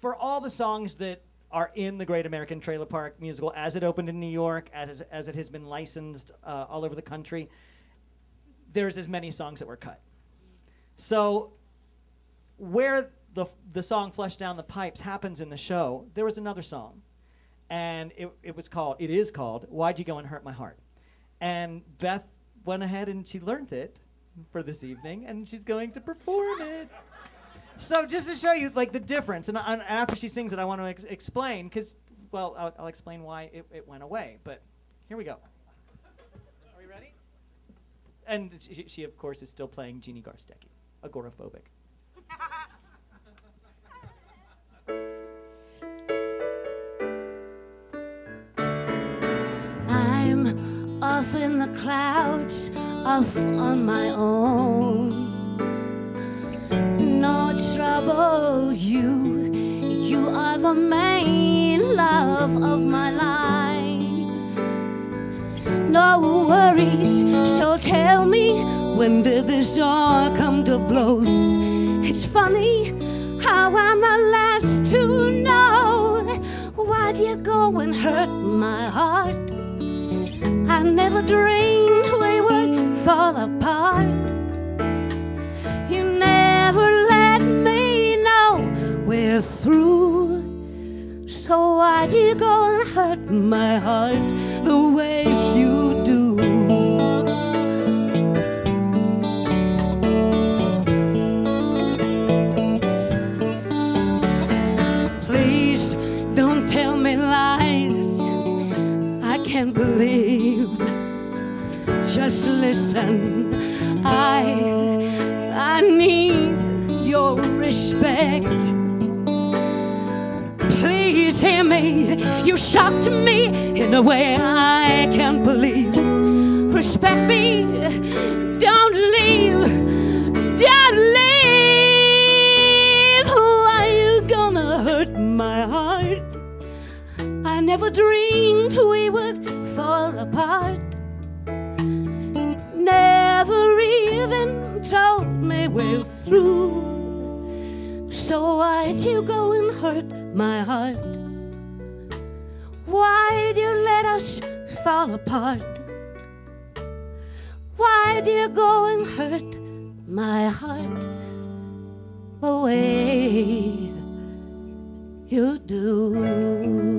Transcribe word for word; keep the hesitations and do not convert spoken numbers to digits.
for all the songs that are in the Great American Trailer Park Musical, as it opened in New York, as, as it has been licensed uh, all over the country, there's as many songs that were cut. So where the, the song Flush Down the Pipes happens in the show, there was another song. And it, it was called, it is called, Why'd You Go and Hurt My Heart? And Beth went ahead and she learned it for this evening, and she's going to perform it. So just to show you like the difference, and, and after she sings it, I want to ex explain, because, well, I'll, I'll explain why it, it went away, but here we go. Are we ready? And she, she of course, is still playing Jeannie Garstecki, Agoraphobic. I'm off in the clouds, off on my own. No trouble, you, you are the main love of my life. No worries, so tell me, when did this all come to blows? It's funny how I'm the last to know. Why'd you go and hurt my heart? I never dreamed we would fall apart. You never let me know we're through. So why'd you go and hurt my heart the way you do? Please don't tell me lies. I can't believe. Just listen, I, I need your respect. Please hear me, you shocked me in a way I can't believe. Respect me, don't leave, don't leave. Why you gonna hurt my heart? I never dreamed we would fall apart. Never even told me we're through. So why'd you go and hurt my heart? Why'd you let us fall apart? Why'd you go and hurt my heart the way you do?